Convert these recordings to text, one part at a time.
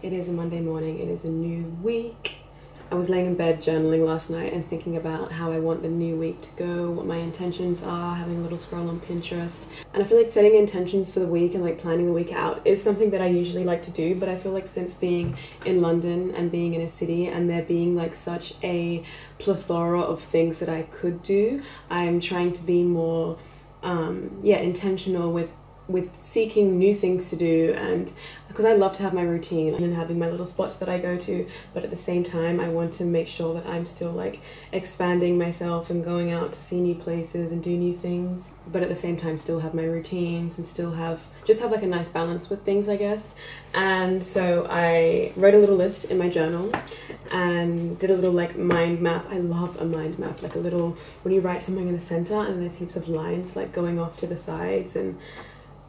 It is a Monday morning, it is a new week. I was laying in bed journaling last night and thinking about how I want the new week to go, what my intentions are, having a little scroll on Pinterest. And I feel like setting intentions for the week and like planning the week out is something that I usually like to do, but I feel like since being in London and being in a city and there being like such a plethora of things that I could do, I'm trying to be more intentional with seeking new things to do, and because I love to have my routine and having my little spots that I go to, but at the same time I want to make sure that I'm still like expanding myself and going out to see new places and do new things, but at the same time still have my routines and still have like a nice balance with things, I guess. And so I wrote a little list in my journal and did a little like mind map. I love a mind map, like a little, when you write something in the center and there's heaps of lines like going off to the sides, and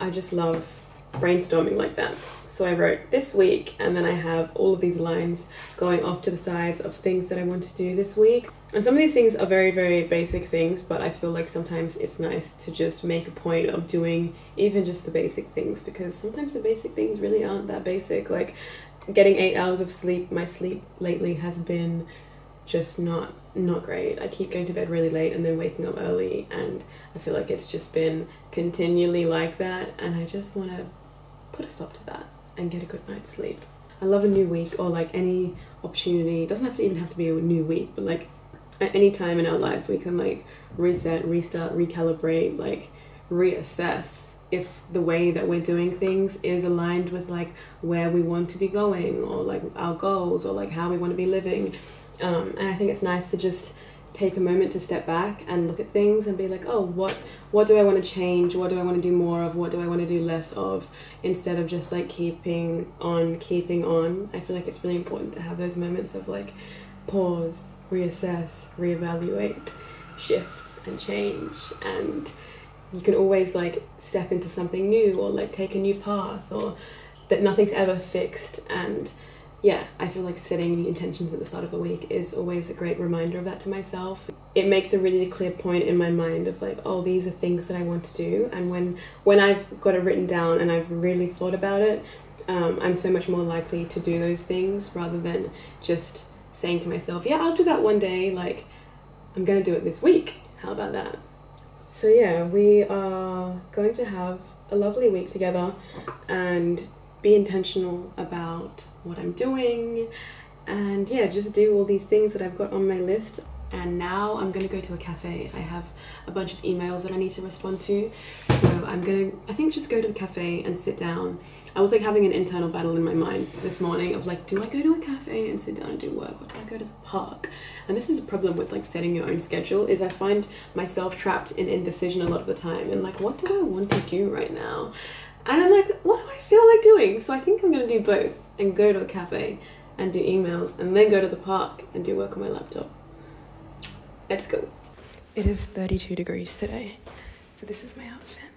I just love brainstorming like that. So I wrote this week, and then I have all of these lines going off to the sides of things that I want to do this week. And some of these things are very, very basic things, but I feel like sometimes it's nice to just make a point of doing even just the basic things, because sometimes the basic things really aren't that basic. Like getting 8 hours of sleep. My sleep lately has been just not great. I keep going to bed really late and then waking up early, and I feel like it's just been continually like that, and I just want to put a stop to that and get a good night's sleep. I love a new week, or like any opportunity, it doesn't even have to be a new week, but like at any time in our lives we can like reset, restart, recalibrate, like reassess if the way that we're doing things is aligned with like where we want to be going, or like our goals, or like how we want to be living. And I think it's nice to just take a moment to step back and look at things and be like, oh, what do I want to change? What do I want to do more of? What do I want to do less of? Instead of just like keeping on. I feel like it's really important to have those moments of like pause, reassess, reevaluate, shifts and change, and you can always like step into something new, or like take a new path, or that nothing's ever fixed. And yeah, I feel like setting intentions at the start of the week is always a great reminder of that to myself. It makes a really clear point in my mind of like, oh, these are things that I want to do, and when I've got it written down and I've really thought about it, I'm so much more likely to do those things, rather than just saying to myself, yeah, I'll do that one day, like I'm gonna do it this week, how about that? So yeah, we are going to have a lovely week together and be intentional about what I'm doing, and yeah, just do all these things that I've got on my list. And now I'm gonna go to a cafe. I have a bunch of emails that I need to respond to, so I'm gonna, I think, just go to the cafe and sit down. I was like having an internal battle in my mind this morning of like, do I go to a cafe and sit down and do work, or do I go to the park? And this is the problem with like setting your own schedule, is I find myself trapped in indecision a lot of the time, and like, what do I want to do right now? And I'm like, what do I feel like doing? So I think I'm gonna do both, and go to a cafe and do emails, and then go to the park and do work on my laptop. Let's go. It is 32 degrees today, so this is my outfit.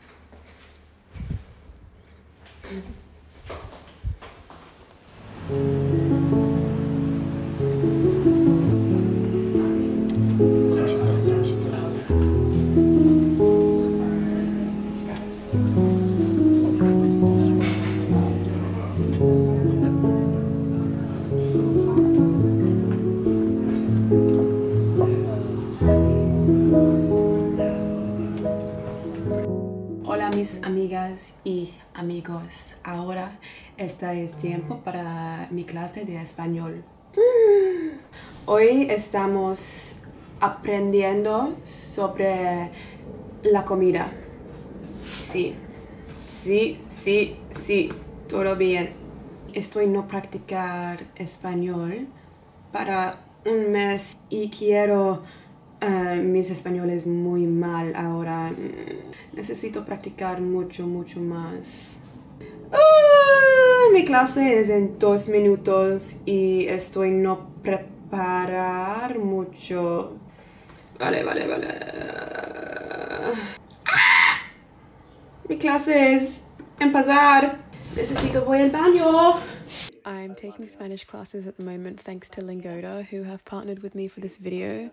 Amigas y amigos, ahora está es tiempo para mi clase de español. Hoy estamos aprendiendo sobre la comida. Sí, todo bien. Estoy no practicar español para un mes y quiero... mis españoles muy mal ahora. Necesito practicar mucho más. Mi clase es en 2 minutos y estoy no preparar mucho. Vale. Mi clase es empezar. Necesito voy al baño. I'm taking Spanish classes at the moment thanks to Lingoda, who have partnered with me for this video,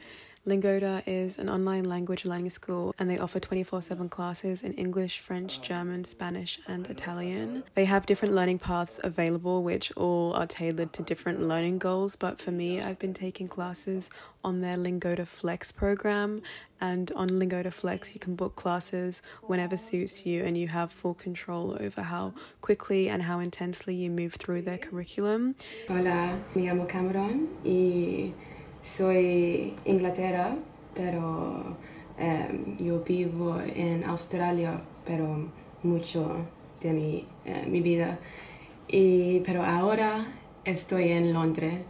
Lingoda is an online language learning school, and they offer 24/7 classes in English, French, German, Spanish, and Italian. They have different learning paths available, which all are tailored to different learning goals. But for me, I've been taking classes on their Lingoda Flex program, and on Lingoda Flex you can book classes whenever suits you, and you have full control over how quickly and how intensely you move through their curriculum. Hola, me llamo Cameron y soy Inglaterra, pero yo vivo en Australia, pero mucho de mi vida. Pero ahora estoy en Londres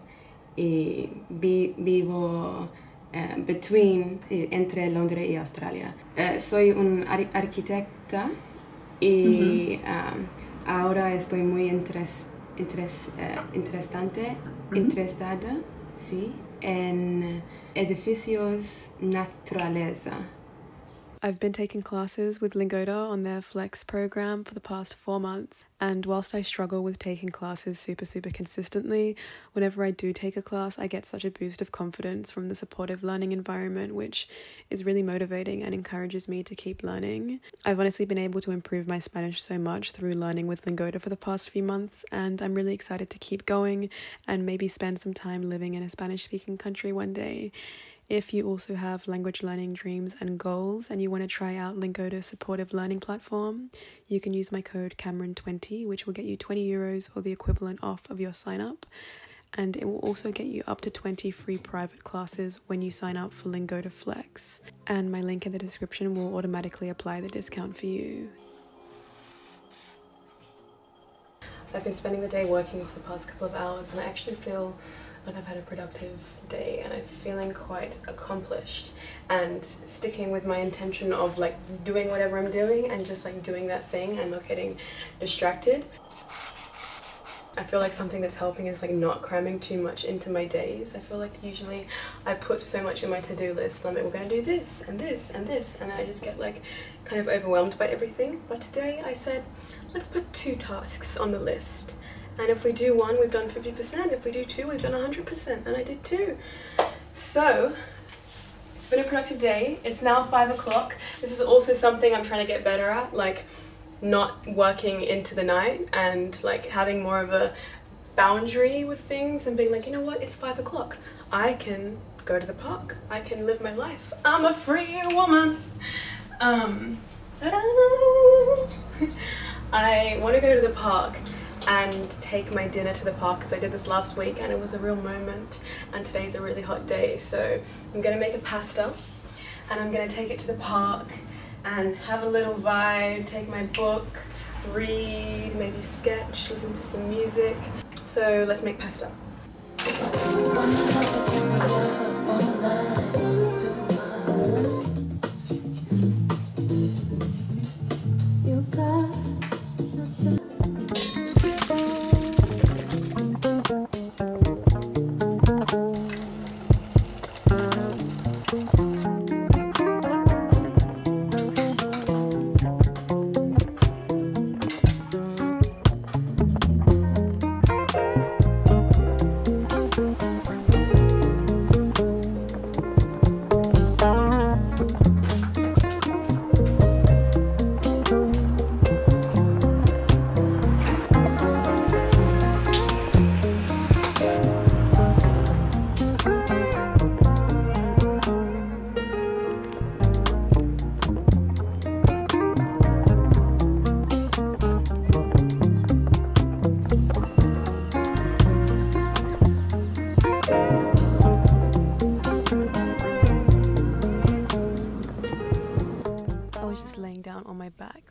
y vivo entre Londres y Australia. Soy un arquitecta y ahora estoy muy interesada, sí, en edificios naturaleza. I've been taking classes with Lingoda on their Flex program for the past 4 months, and whilst I struggle with taking classes super consistently, whenever I do take a class I get such a boost of confidence from the supportive learning environment, which is really motivating and encourages me to keep learning. I've honestly been able to improve my Spanish so much through learning with Lingoda for the past few months, and I'm really excited to keep going and maybe spend some time living in a Spanish-speaking country one day. If you also have language learning dreams and goals and you want to try out Lingoda's supportive learning platform, you can use my code CAMERON20, which will get you €20 or the equivalent off of your sign up. And it will also get you up to 20 free private classes when you sign up for Lingoda Flex. And my link in the description will automatically apply the discount for you. I've been spending the day working for the past couple of hours, and I actually feel like I've had a productive day and I'm feeling quite accomplished, and sticking with my intention of like doing whatever I'm doing and just like doing that thing and not getting distracted. I feel like something that's helping is like not cramming too much into my days. I feel like usually I put so much in my to-do list and I'm like, we're gonna do this and this and this, and then I just get like kind of overwhelmed by everything. But today I said, let's put 2 tasks on the list. And if we do 1, we've done 50%. If we do 2, we've done 100%. And I did 2. So it's been a productive day. It's now 5 o'clock. This is also something I'm trying to get better at, like not working into the night and like having more of a boundary with things and being like, you know what, it's 5 o'clock. I can go to the park. I can live my life. I'm a free woman. I want to go to the park and take my dinner to the park, because I did this last week and it was a real moment, and today's a really hot day, so I'm gonna make a pasta and I'm gonna take it to the park and have a little vibe, take my book, read, maybe sketch, listen to some music. So let's make pasta.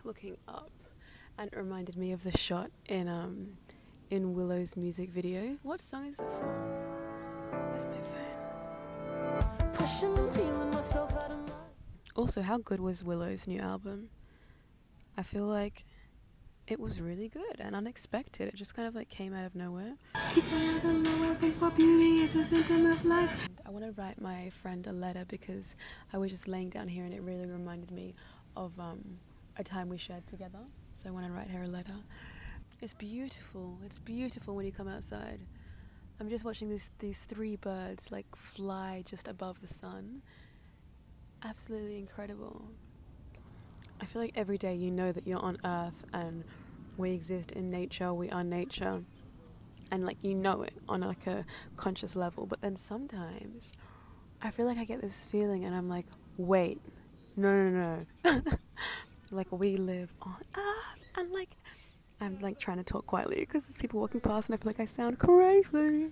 Looking up, and it reminded me of the shot in Willow's music video. What song is it from? Where's my phone? Pushing myself out of my... Also, how good was Willow's new album? I feel like it was really good and unexpected. It just kind of like came out of nowhere. I want to write my friend a letter because I was just laying down here and it really reminded me of a time we shared together, so I want to write her a letter. It's beautiful when you come outside. I'm just watching these three birds like fly just above the sun. Absolutely incredible. I feel like every day you know that you're on Earth and we exist in nature, we are nature, and like you know it on like a conscious level. But then sometimes I feel like I get this feeling and I'm like, wait, no. Like we live on Earth, and like I'm like trying to talk quietly because there's people walking past and I feel like I sound crazy.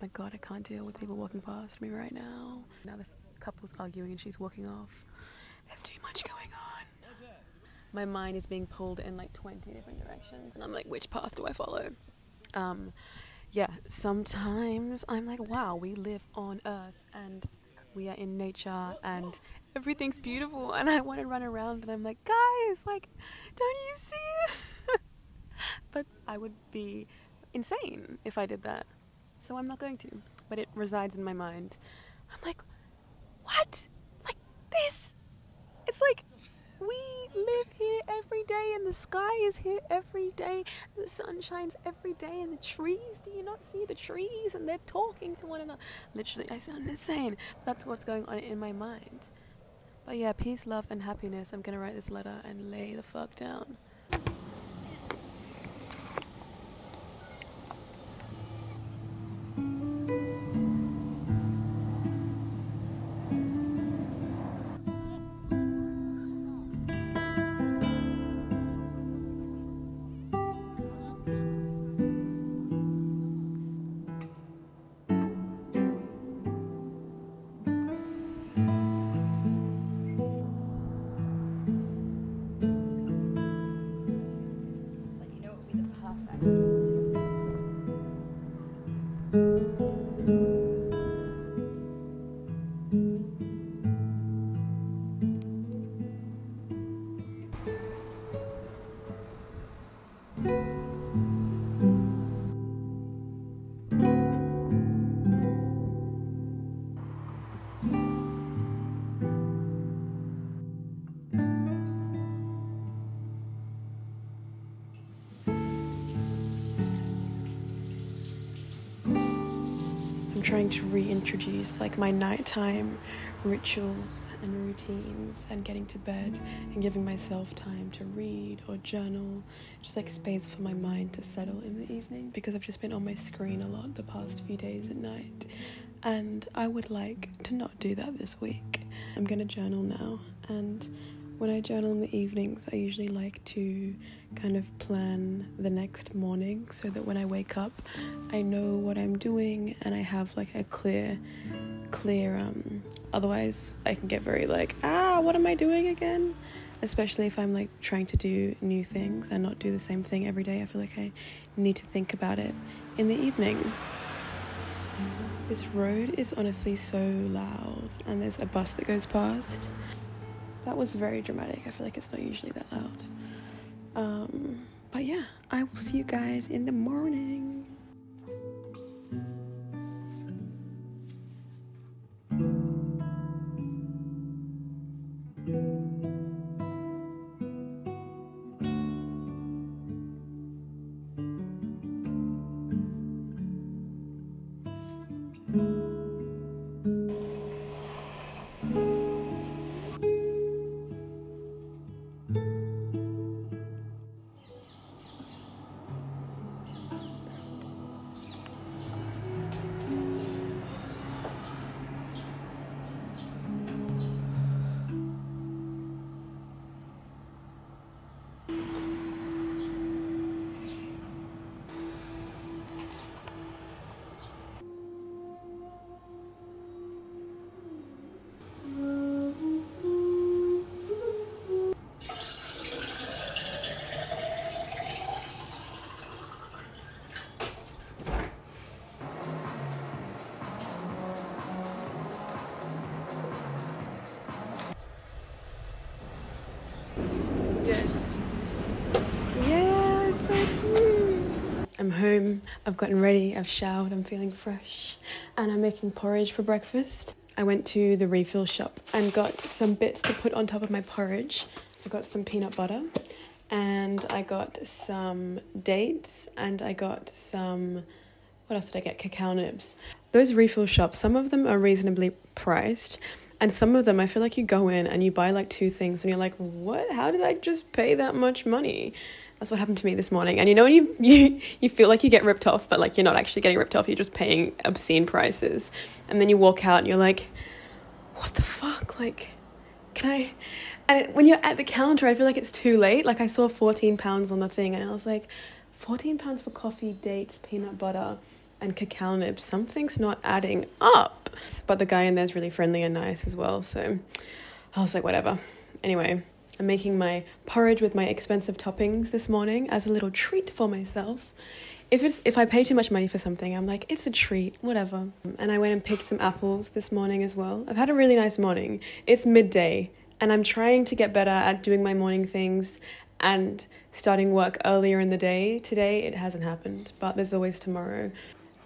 My God, I can't deal with people walking past me right now. Now this couple's arguing and she's walking off. There's too much going on. My mind is being pulled in like 20 different directions and I'm like, which path do I follow? Yeah, sometimes I'm like, wow, we live on Earth and we are in nature and everything's beautiful, and I want to run around and I'm like, guys, like, don't you see it? But I would be insane if I did that, so I'm not going to. But it resides in my mind. I'm like, what? Like this? It's like we live here every day, and the sky is here every day, and the sun shines every day, and the trees, do you not see the trees? And they're talking to one another. Literally, I sound insane. That's what's going on in my mind. But yeah, peace, love, and happiness. I'm gonna write this letter and lay the fuck down. Trying to reintroduce like my nighttime rituals and routines and getting to bed and giving myself time to read or journal, just like space for my mind to settle in the evening, because I've just been on my screen a lot the past few days at night, and I would like to not do that this week. I'm gonna journal now, and when I journal in the evenings I usually like to kind of plan the next morning so that when I wake up I know what I'm doing and I have like a clear otherwise I can get very like, what am I doing again? Especially if I'm like trying to do new things and not do the same thing every day. I feel like I need to think about it in the evening. This road is honestly so loud, and there's a bus that goes past. That was very dramatic. I feel like it's not usually that loud. But yeah, I will see you guys in the morning. I'm home, I've gotten ready, I've showered, I'm feeling fresh, and I'm making porridge for breakfast. I went to the refill shop and got some bits to put on top of my porridge. I got some peanut butter and I got some dates, and I got some, what else did I get? Cacao nibs. Those refill shops, some of them are reasonably priced, and some of them I feel like you go in and you buy like two things and you're like, what? How did I just pay that much money? That's what happened to me this morning. And you know when you feel like you get ripped off, but like you're not actually getting ripped off, you're just paying obscene prices. And then you walk out and you're like, what the fuck? Like, can I? And when you're at the counter, I feel like it's too late. Like I saw £14 on the thing and I was like, £14 for coffee, dates, peanut butter and cacao nibs. Something's not adding up. But the guy in there's really friendly and nice as well. So I was like, whatever. Anyway, I'm making my porridge with my expensive toppings this morning as a little treat for myself. If I pay too much money for something, I'm like, it's a treat, whatever. And I went and picked some apples this morning as well. I've had a really nice morning. It's midday and I'm trying to get better at doing my morning things and starting work earlier in the day. Today it hasn't happened, but there's always tomorrow.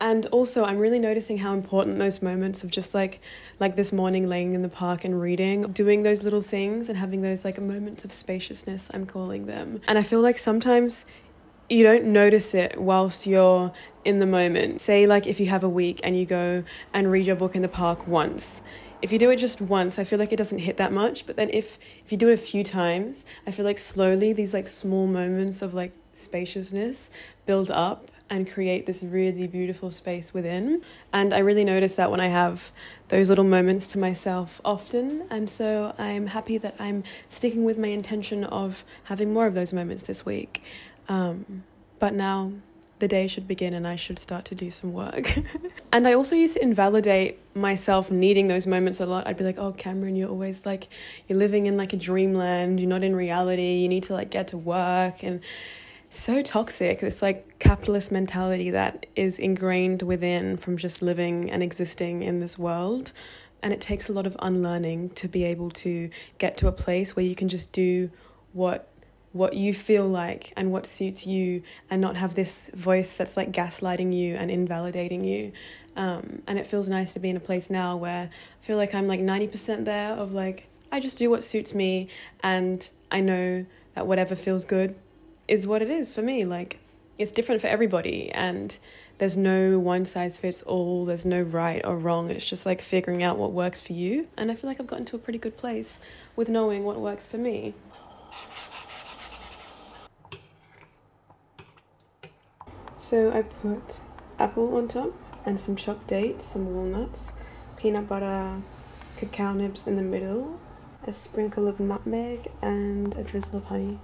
And also I'm really noticing how important those moments of just like this morning laying in the park and reading, doing those little things and having those like moments of spaciousness, I'm calling them. And I feel like sometimes you don't notice it whilst you're in the moment. Say like if you have a week and you go and read your book in the park once, if you do it just once, I feel like it doesn't hit that much. But then if you do it a few times, I feel like slowly these like small moments of like spaciousness build up and create this really beautiful space within. And I really notice that when I have those little moments to myself often. And so I'm happy that I'm sticking with my intention of having more of those moments this week. But now the day should begin and I should start to do some work. And I also used to invalidate myself needing those moments a lot. I'd be like, oh, Cameron, you're always like, you're living in like a dreamland. You're not in reality. You need to like get to work. And so toxic, this like capitalist mentality that is ingrained within from just living and existing in this world. And it takes a lot of unlearning to be able to get to a place where you can just do what you feel like and what suits you and not have this voice that's like gaslighting you and invalidating you. And it feels nice to be in a place now where I feel like I'm like 90% there of like, I just do what suits me. And I know that whatever feels good is what it is for me. Like it's different for everybody and there's no one size fits all. There's no right or wrong. It's just like figuring out what works for you. And I feel like I've gotten to a pretty good place with knowing what works for me. So I put apple on top and some chopped dates, some walnuts, peanut butter, cacao nibs in the middle, a sprinkle of nutmeg and a drizzle of honey.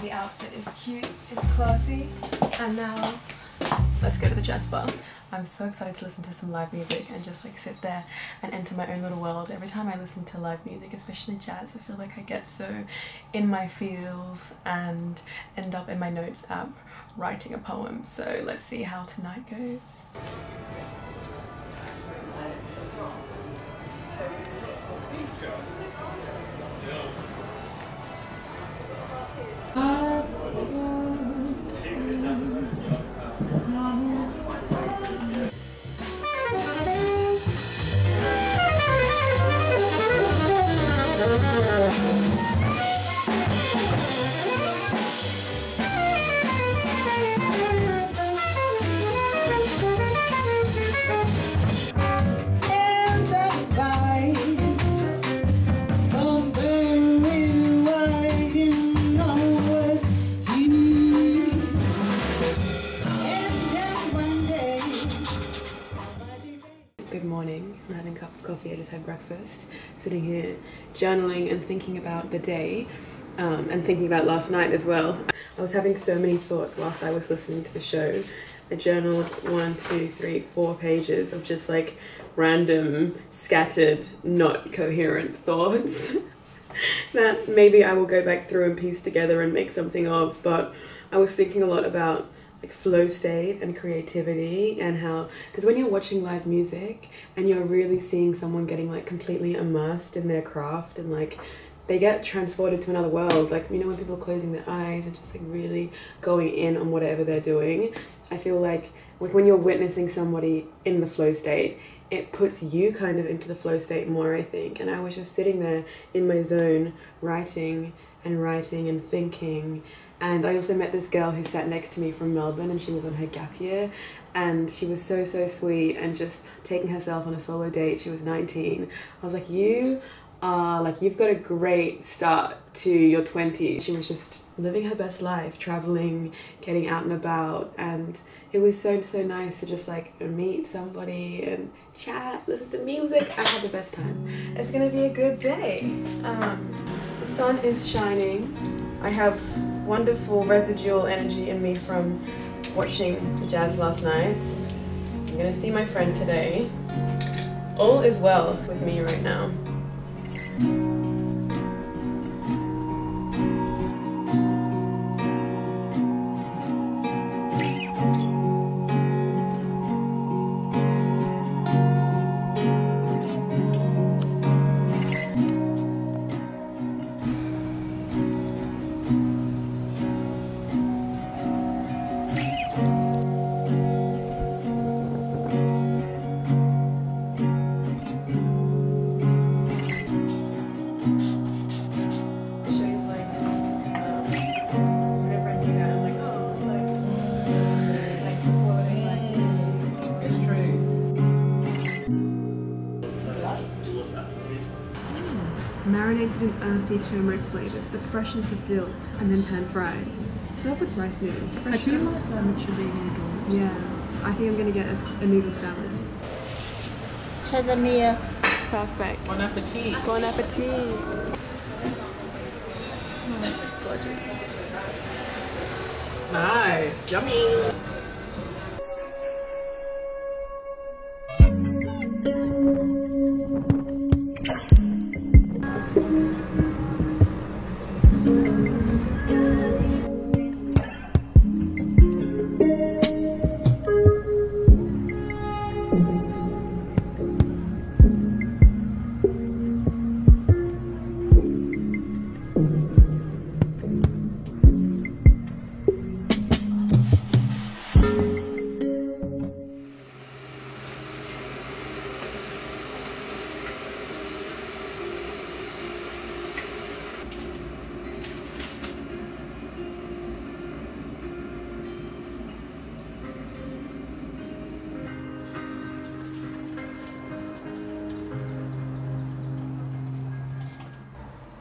The outfit is cute, it's classy, and now let's go to the jazz bar. I'm so excited to listen to some live music and just like sit there and enter my own little world. Every time I listen to live music, especially jazz, I feel like I get so in my feels and end up in my notes app writing a poem. So let's see how tonight goes. good morning. I'm having a cup of coffee, I just had breakfast, sitting here journaling and thinking about the day and thinking about last night as well. I was having so many thoughts whilst I was listening to the show. I journaled 4 pages of just like random, scattered, not coherent thoughts that maybe I will go back through and piece together and make something of, but I was thinking a lot about like flow state and creativity and how, because when you're watching live music and you're really seeing someone getting like completely immersed in their craft and like they get transported to another world, like, you know, when people are closing their eyes and just like really going in on whatever they're doing, I feel like when you're witnessing somebody in the flow state, it puts you kind of into the flow state more, I think. And I was just sitting there in my zone writing and thinking. And I also met this girl who sat next to me from Melbourne, and she was on her gap year, and she was so, so sweet and just taking herself on a solo date. She was 19. I was like, you are like, you've got a great start to your 20s. She was just living her best life, traveling, getting out and about, and it was so, so nice to just like meet somebody and chat, listen to music. I had the best time. It's gonna be a good day. The sun is shining. I have wonderful residual energy in me from watching the jazz last night. I'm gonna see my friend today. All is well with me right now. Marinated in earthy turmeric flavors, the freshness of dill, and then pan fried. Served with rice noodles. Fresh. I do love sandwichy noodles. Yeah, I think I'm gonna get a noodle salad. Chazamia. Perfect. Bon appetit. Bon appetit. Oh, gorgeous. Nice. Yummy.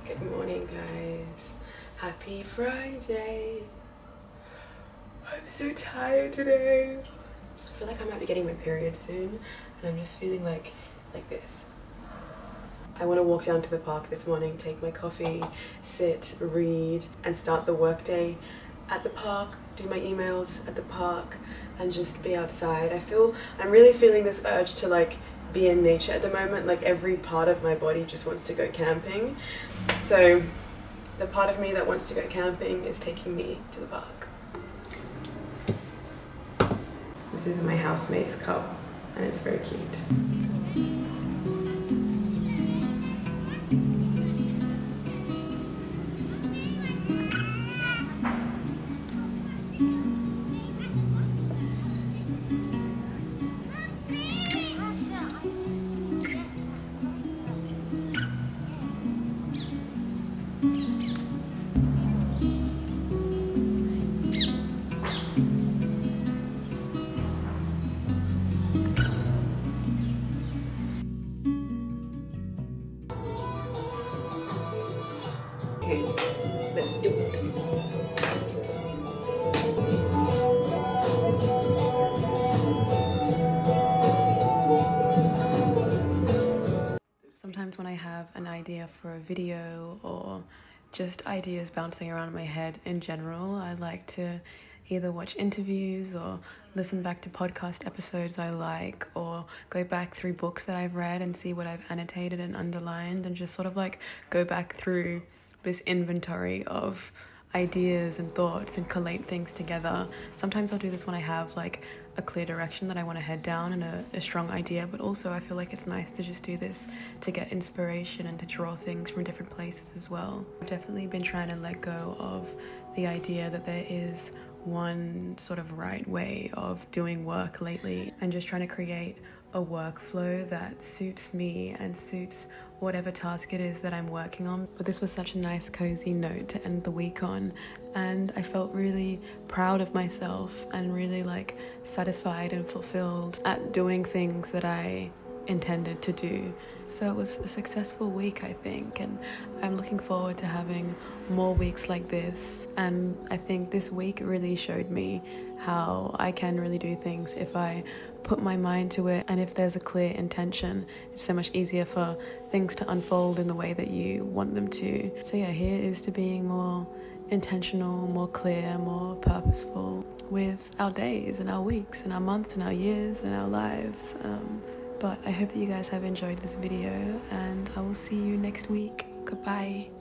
Good morning, guys. Happy Friday. I'm so tired today. I feel like I might be getting my period soon, and I'm just feeling like this. I want to walk down to the park this morning, take my coffee, sit, read, and start the workday at the park, do my emails at the park, and just be outside. I'm really feeling this urge to like be in nature at the moment. Like every part of my body just wants to go camping. So the part of me that wants to go camping is taking me to the park. This is my housemate's cup, and it's very cute. idea for a video or just ideas bouncing around in my head in general. I like to either watch interviews or listen back to podcast episodes I like, or go back through books that I've read and see what I've annotated and underlined, and just sort of like go back through this inventory of ideas and thoughts and collate things together. Sometimes I'll do this when I have like a clear direction that I want to head down and a strong idea, but also I feel like it's nice to just do this to get inspiration and to draw things from different places as well. I've definitely been trying to let go of the idea that there is one sort of right way of doing work lately, and just trying to create a workflow that suits me and suits whatever task it is that I'm working on. But this was such a nice cozy note to end the week on, and I felt really proud of myself and really like satisfied and fulfilled at doing things that I intended to do. So it was a successful week, I think, and I'm looking forward to having more weeks like this. And I think this week really showed me how I can really do things if I put my mind to it, and if there's a clear intention, it's so much easier for things to unfold in the way that you want them to. So yeah, here is to being more intentional, more clear, more purposeful with our days and our weeks and our months and our years and our lives. But I hope that you guys have enjoyed this video, and I will see you next week. Goodbye.